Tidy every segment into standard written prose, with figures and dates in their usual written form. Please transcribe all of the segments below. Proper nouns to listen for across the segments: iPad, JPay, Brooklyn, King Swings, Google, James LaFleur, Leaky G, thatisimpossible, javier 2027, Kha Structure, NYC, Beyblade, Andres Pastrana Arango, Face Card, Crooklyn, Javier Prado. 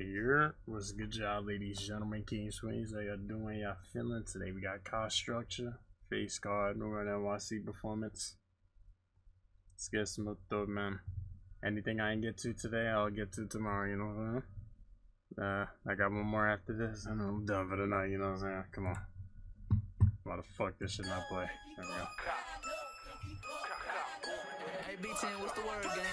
Here, what's a good job, ladies and gentlemen? King Swings, how y'all doing? Y'all feeling? Today we got Kha Structure, Face Card, Northern NYC Performance. Let's get smoked up, man. Anything I can get to today, I'll get to tomorrow, you know what I'm saying? I got one more after this, and I'm done for the night, you know what I'm saying? Come on. Why the fuck this shit not play? There we go. Hey, B10, what's the word, gang?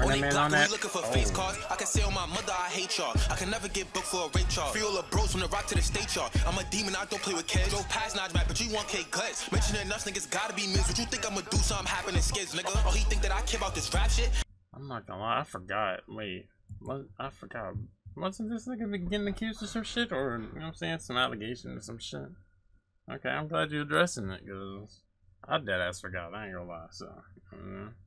Only block when we looking for face cards. I can say on my mother I hate y'all. I can never get booked for a rape charge. Feel the bros from the rock to the state y'all. I'm a demon, I don't play with kids. Drove past Nodge back, but you 1K glitz. Mentioning us niggas gotta be missed. What you think I'ma do something happening skids, nigga? Oh, he think that I care about this rap shit? I'm not gonna lie, I forgot. Wait, what? I forgot. Wasn't this nigga getting accused of some shit? Or, you know what I'm saying, some allegation or some shit? Okay, I'm glad you're addressing it, cause I deadass forgot, I ain't gonna lie, so.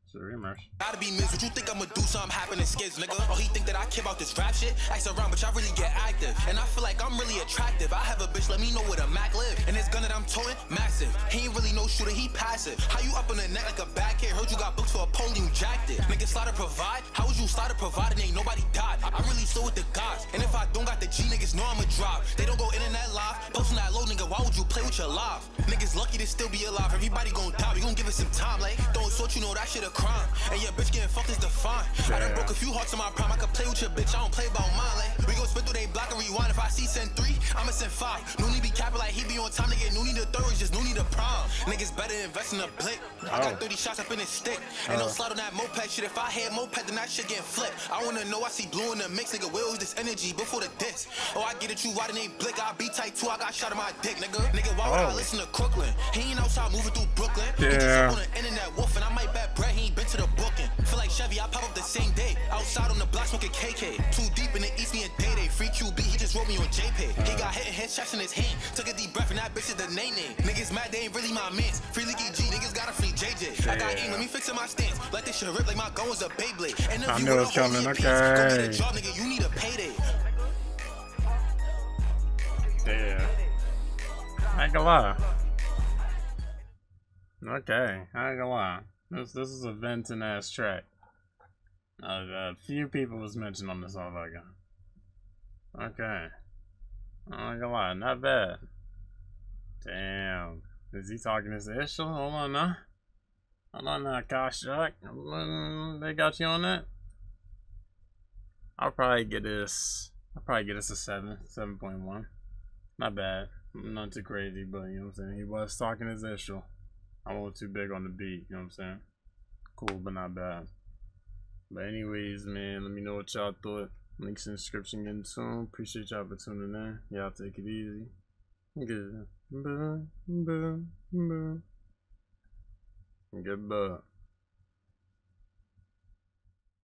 It's a rumor. Gotta be missed, what you think I'ma do something happening skids, nigga? Oh, he think that I care about this rap shit? Ask around, but y'all really get active. And I feel like I'm really attractive. I have a bitch, let me know where the Mac live. And this gun that I'm towing, massive. He ain't really no shooter, he passive. How you up in the net like a back hit? Heard you got books for a pole, you jacked it. Nigga, slaughter provide? How was you slaughter providing? Ain't nobody died. I really still with the gods. And if I don't got the G, niggas know I'ma drop. They don't go internet live. Posting that low, nigga, why would you play with your life? Niggas lucky to still be alive. Everybody gon' die, we gon' give it some time. Like, don't sort, you know that shit a crime. And your bitch getting fucked is defined. I done broke a few hearts in my prime. I could play with your bitch, I don't play about mine. Like, we gon' spit through they block and rewind. If I see send 3, I'ma send 5. Noonie be capping like he be on time to get Noonie the third, just Noonie the prime. Niggas better invest in a blick. I got 30 shots up in his stick. And no slide on that moped shit. If I had moped, then that shit getting flipped. I wanna know, I see blue in the mix. Nigga, where was this energy before the diss? Oh, I get it, you riding ain't blick. I be tight too, I got shot in my dick, nigga. Nigga, why would I listen to Crooklyn? He ain't outside moving through Brooklyn. He just up on the internet wolfing. I might bet Brett he ain't been to the booking. Feel like Chevy, I pop up the same day. Outside on the block smoking KK. Too deep in the East, me and Day-Day. Free QB, he just wrote me on JPay. He got hit in his chest in his hand. Took a deep breath and that bitch is the name. Niggas mad, they ain't really my mans. Free Leaky G, niggas gotta free JJ. I got aim, let me fix up my stance. Let this shit rip like my gun was a Beyblade. And if you want to hold your pants, go get a job, nigga, you need a payday. Damn. I ain't gonna lie. Okay, I ain't gonna lie. This is a venting ass track. A few people was mentioned on this motherfucker. Okay. I ain't gonna lie, not bad. Damn. Is he talking his issue? Hold on now. Hold on now, Koshak. They got you on that? I'll probably get this a 7.1. Not bad. Not too crazy, but you know what I'm saying? He was talking his issue. I wasn't too big on the beat, you know what I'm saying? Cool, but not bad. But anyways, man, let me know what y'all thought. Links in the description getting soon. Appreciate y'all for tuning in. Y'all take it easy. Good. Goodbye.